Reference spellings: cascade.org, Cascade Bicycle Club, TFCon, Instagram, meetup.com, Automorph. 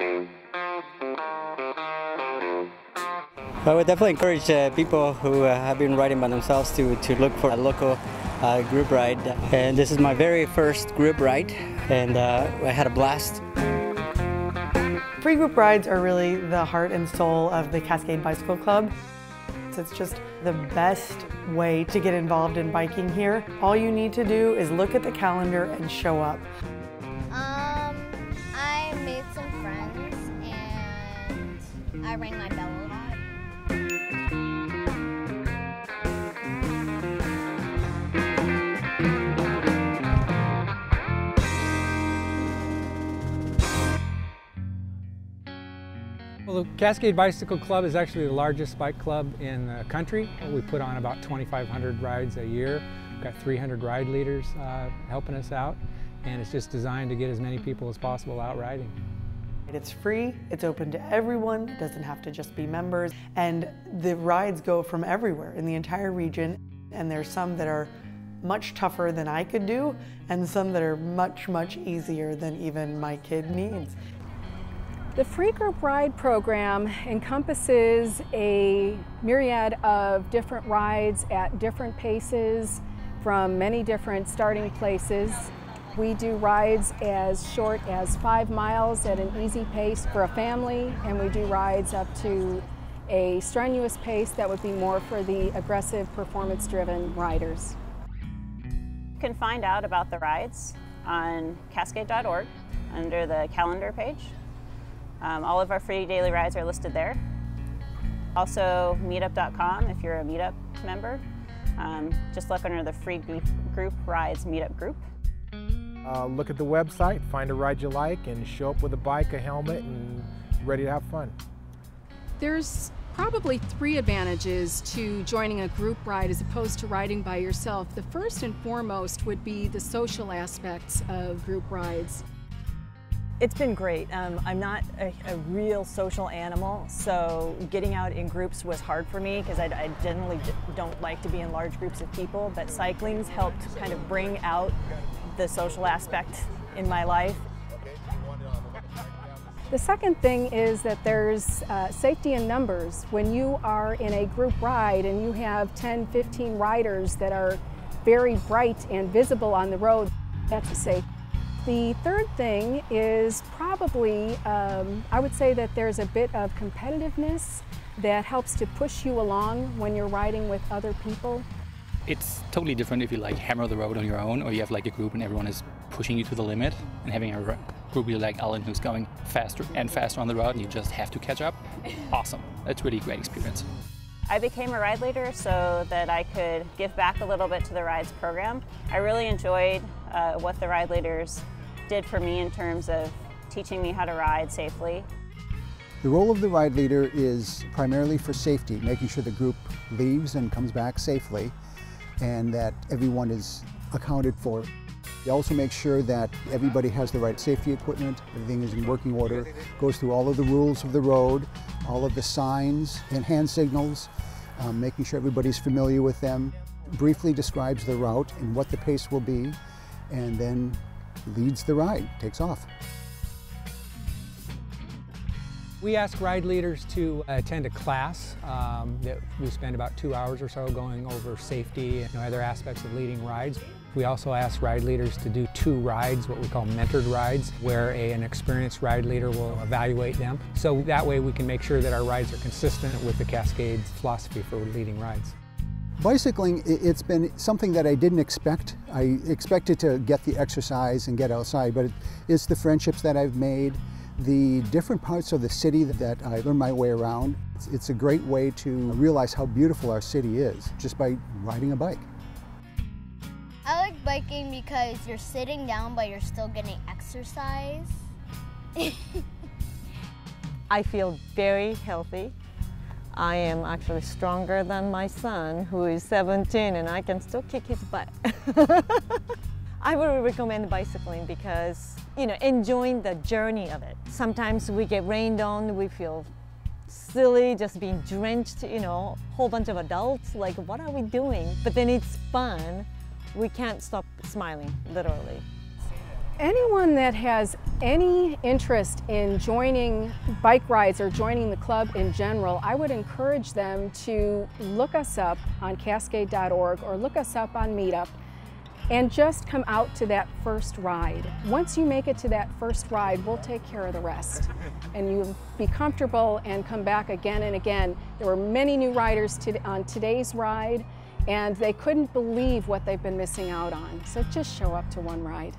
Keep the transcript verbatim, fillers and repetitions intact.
I would definitely encourage uh, people who uh, have been riding by themselves to, to look for a local uh, group ride. And this is my very first group ride, and uh, I had a blast. Free group rides are really the heart and soul of the Cascade Bicycle Club. It's just the best way to get involved in biking here. All you need to do is look at the calendar and show up. Um, I made some friends and I rang my bell a lot. Well, the Cascade Bicycle Club is actually the largest bike club in the country. We put on about twenty-five hundred rides a year. We've got three hundred ride leaders uh, helping us out, and it's just designed to get as many people as possible out riding. It's free, it's open to everyone, it doesn't have to just be members, and the rides go from everywhere in the entire region, and there's some that are much tougher than I could do, and some that are much, much easier than even my kid needs. The Free Group Ride program encompasses a myriad of different rides at different paces from many different starting places. We do rides as short as five miles at an easy pace for a family, and we do rides up to a strenuous pace that would be more for the aggressive, performance-driven riders. You can find out about the rides on cascade dot org under the calendar page. Um, all of our free daily rides are listed there. Also, meetup dot com if you're a meetup member. Um, just look under the free group, group rides meetup group. Uh, look at the website, find a ride you like, and show up with a bike, a helmet, and ready to have fun. There's probably three advantages to joining a group ride as opposed to riding by yourself. The first and foremost would be the social aspects of group rides. It's been great. Um, I'm not a, a real social animal, so getting out in groups was hard for me because I, I generally don't like to be in large groups of people, but cycling's helped kind of bring out the social aspect in my life. The second thing is that there's uh, safety in numbers. When you are in a group ride and you have ten, fifteen riders that are very bright and visible on the road, that's safe. The third thing is probably, um, I would say that there's a bit of competitiveness that helps to push you along when you're riding with other people. It's totally different if you like hammer the road on your own, or you have like a group and everyone is pushing you to the limit, and having a group you're like Alan who's going faster and faster on the road and you just have to catch up. Awesome. That's really a great experience. I became a ride leader so that I could give back a little bit to the rides program. I really enjoyed uh, what the ride leaders did for me in terms of teaching me how to ride safely. The role of the ride leader is primarily for safety, making sure the group leaves and comes back safely and that everyone is accounted for. They also make sure that everybody has the right safety equipment, everything is in working order, goes through all of the rules of the road, all of the signs and hand signals, um, making sure everybody's familiar with them, briefly describes the route and what the pace will be, and then leads the ride, takes off. We ask ride leaders to attend a class um, that we spend about two hours or so going over safety and other aspects of leading rides. We also ask ride leaders to do two rides, what we call mentored rides, where a, an experienced ride leader will evaluate them. So that way we can make sure that our rides are consistent with the Cascade's philosophy for leading rides. Bicycling, it's been something that I didn't expect. I expected to get the exercise and get outside, but it's the friendships that I've made, the different parts of the city that I learned my way around. It's, it's a great way to realize how beautiful our city is just by riding a bike. I like biking because you're sitting down but you're still getting exercise. I feel very healthy. I am actually stronger than my son who is seventeen and I can still kick his butt. I would recommend bicycling because, you know, enjoying the journey of it. Sometimes we get rained on, we feel silly, just being drenched, you know, a whole bunch of adults, like, what are we doing? But then it's fun. We can't stop smiling, literally. Anyone that has any interest in joining bike rides or joining the club in general, I would encourage them to look us up on cascade dot org or look us up on Meetup and just come out to that first ride. Once you make it to that first ride, we'll take care of the rest. And you'll be comfortable and come back again and again. There were many new riders on today's ride, and they couldn't believe what they've been missing out on. So just show up to one ride.